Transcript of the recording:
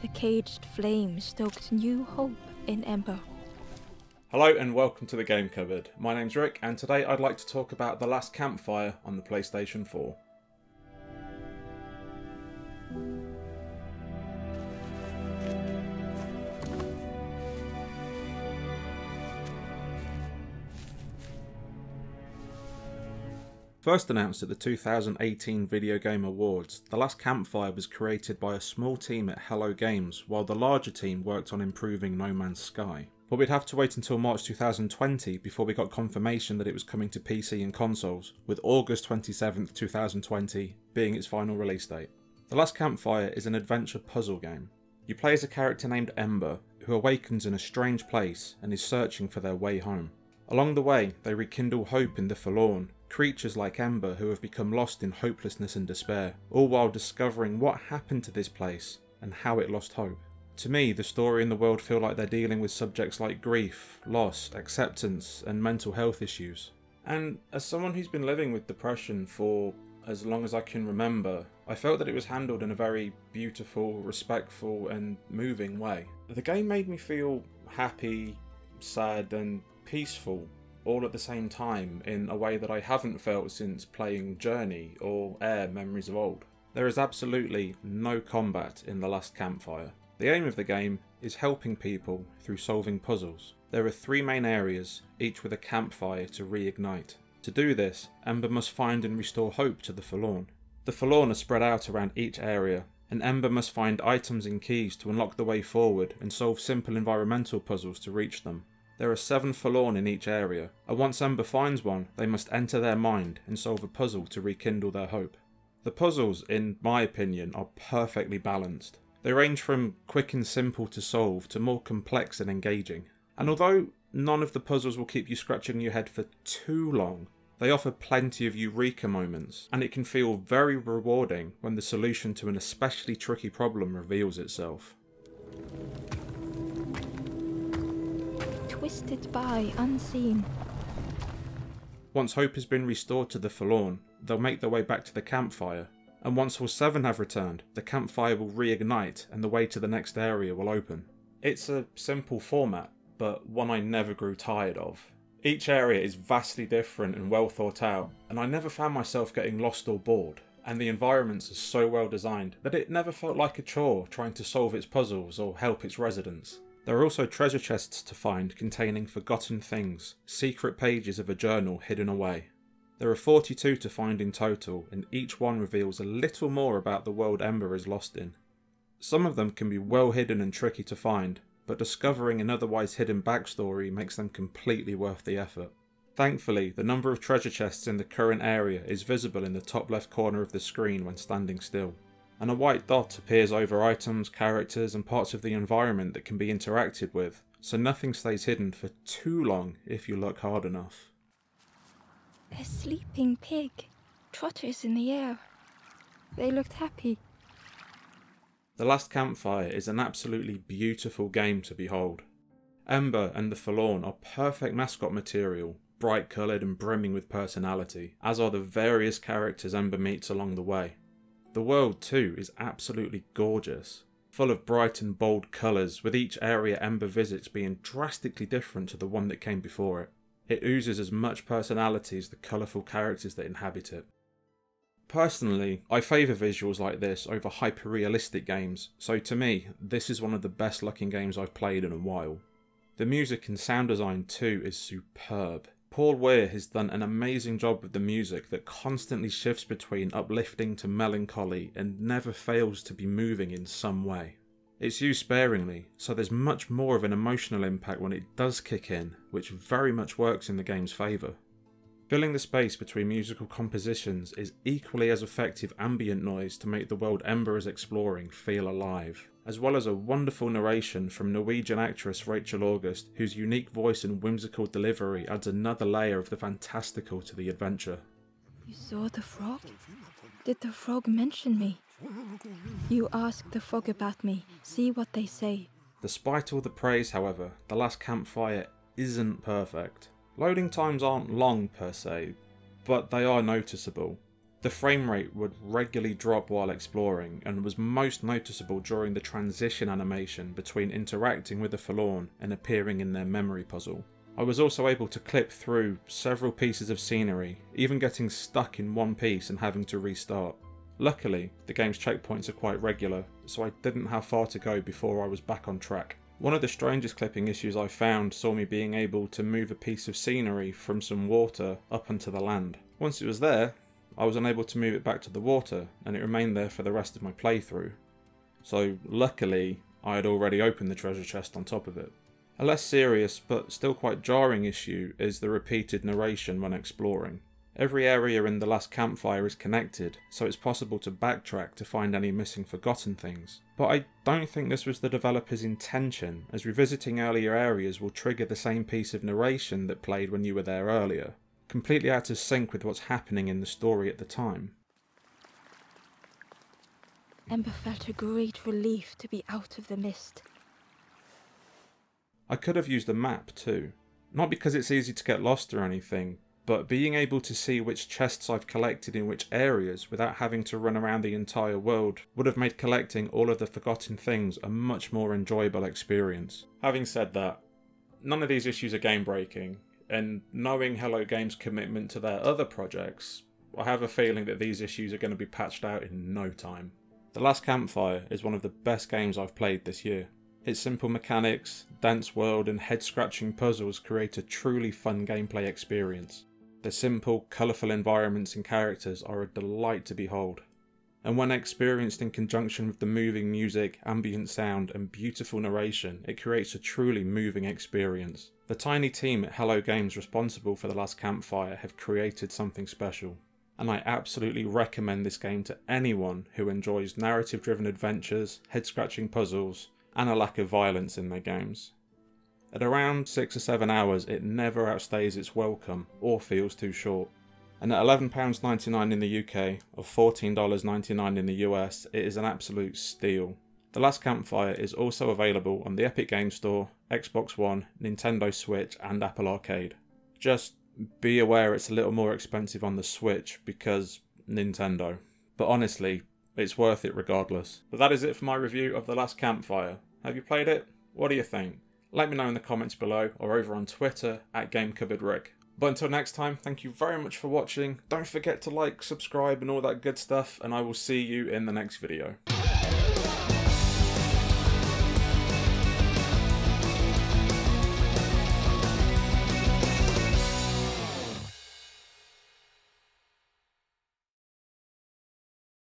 The caged flame stoked new hope in Ember. Hello and welcome to The Game Cupboard. My name's Rick and today I'd like to talk about The Last Campfire on the PlayStation 4. First announced at the 2018 Video Game Awards, The Last Campfire was created by a small team at Hello Games, while the larger team worked on improving No Man's Sky. But we'd have to wait until March 2020 before we got confirmation that it was coming to PC and consoles, with August 27, 2020 being its final release date. The Last Campfire is an adventure puzzle game. You play as a character named Ember, who awakens in a strange place and is searching for their way home. Along the way, they rekindle hope in the forlorn, creatures like Ember who have become lost in hopelessness and despair, all while discovering what happened to this place and how it lost hope. To me, the story and the world feel like they're dealing with subjects like grief, loss, acceptance and mental health issues. And as someone who's been living with depression for as long as I can remember, I felt that it was handled in a very beautiful, respectful and moving way. The game made me feel happy, sad and peaceful, all at the same time, in a way that I haven't felt since playing Journey or Air Memories of Old. There is absolutely no combat in The Last Campfire. The aim of the game is helping people through solving puzzles. There are three main areas, each with a campfire to reignite. To do this, Ember must find and restore hope to the forlorn. The forlorn are spread out around each area, and Ember must find items and keys to unlock the way forward and solve simple environmental puzzles to reach them. There are 7 forlorn in each area, and once Ember finds one, they must enter their mind and solve a puzzle to rekindle their hope. The puzzles, in my opinion, are perfectly balanced. They range from quick and simple to solve to more complex and engaging. And although none of the puzzles will keep you scratching your head for too long, they offer plenty of eureka moments, and it can feel very rewarding when the solution to an especially tricky problem reveals itself. Twisted by unseen. Once hope has been restored to the forlorn, they'll make their way back to the campfire, and once all 7 have returned, the campfire will reignite and the way to the next area will open. It's a simple format, but one I never grew tired of. Each area is vastly different and well thought out, and I never found myself getting lost or bored, and the environments are so well designed that it never felt like a chore trying to solve its puzzles or help its residents. There are also treasure chests to find containing forgotten things, secret pages of a journal hidden away. There are 42 to find in total, and each one reveals a little more about the world Ember is lost in. Some of them can be well hidden and tricky to find, but discovering an otherwise hidden backstory makes them completely worth the effort. Thankfully, the number of treasure chests in the current area is visible in the top left corner of the screen when standing still, and a white dot appears over items, characters and parts of the environment that can be interacted with, so nothing stays hidden for too long if you look hard enough. A sleeping pig trotters in the air. They looked happy. The Last Campfire is an absolutely beautiful game to behold. Ember and the Forlorn are perfect mascot material, bright coloured and brimming with personality, as are the various characters Ember meets along the way. The world too is absolutely gorgeous, full of bright and bold colours, with each area Ember visits being drastically different to the one that came before it. It oozes as much personality as the colourful characters that inhabit it. Personally, I favour visuals like this over hyper-realistic games, so to me, this is one of the best looking games I've played in a while. The music and sound design too is superb. Paul Weir has done an amazing job with the music that constantly shifts between uplifting to melancholy and never fails to be moving in some way. It's used sparingly, so there's much more of an emotional impact when it does kick in, which very much works in the game's favour. Filling the space between musical compositions is equally as effective ambient noise to make the world Ember is exploring feel alive, as well as a wonderful narration from Norwegian actress Rachel August, whose unique voice and whimsical delivery adds another layer of the fantastical to the adventure. You saw the frog? Did the frog mention me? You ask the frog about me, see what they say. Despite all the praise, however, The Last Campfire isn't perfect. Loading times aren't long per se, but they are noticeable. The frame rate would regularly drop while exploring, and was most noticeable during the transition animation between interacting with the forlorn and appearing in their memory puzzle. I was also able to clip through several pieces of scenery, even getting stuck in one piece and having to restart. Luckily, the game's checkpoints are quite regular, so I didn't have far to go before I was back on track. One of the strangest clipping issues I found saw me being able to move a piece of scenery from some water up onto the land. Once it was there, I was unable to move it back to the water, and it remained there for the rest of my playthrough. So luckily, I had already opened the treasure chest on top of it. A less serious, but still quite jarring issue is the repeated narration when exploring. Every area in The Last Campfire is connected, so it's possible to backtrack to find any missing forgotten things. But I don't think this was the developer's intention, as revisiting earlier areas will trigger the same piece of narration that played when you were there earlier, completely out of sync with what's happening in the story at the time. Ember felt a great relief to be out of the mist. I could have used a map too. Not because it's easy to get lost or anything, but being able to see which chests I've collected in which areas without having to run around the entire world would have made collecting all of the forgotten things a much more enjoyable experience. Having said that, none of these issues are game breaking, and knowing Hello Games' commitment to their other projects, I have a feeling that these issues are going to be patched out in no time. The Last Campfire is one of the best games I've played this year. Its simple mechanics, dense world and head-scratching puzzles create a truly fun gameplay experience. The simple, colourful environments and characters are a delight to behold, and when experienced in conjunction with the moving music, ambient sound and beautiful narration, it creates a truly moving experience. The tiny team at Hello Games responsible for The Last Campfire have created something special, and I absolutely recommend this game to anyone who enjoys narrative-driven adventures, head-scratching puzzles and a lack of violence in their games. At around 6 or 7 hours, it never outstays its welcome or feels too short. And at £11.99 in the UK or $14.99 in the US, it is an absolute steal. The Last Campfire is also available on the Epic Games Store, Xbox One, Nintendo Switch and Apple Arcade. Just be aware it's a little more expensive on the Switch because Nintendo. But honestly, it's worth it regardless. But that is it for my review of The Last Campfire. Have you played it? What do you think? Let me know in the comments below or over on Twitter @GameCupboardRick. But until next time, thank you very much for watching. Don't forget to like, subscribe and all that good stuff, and I will see you in the next video.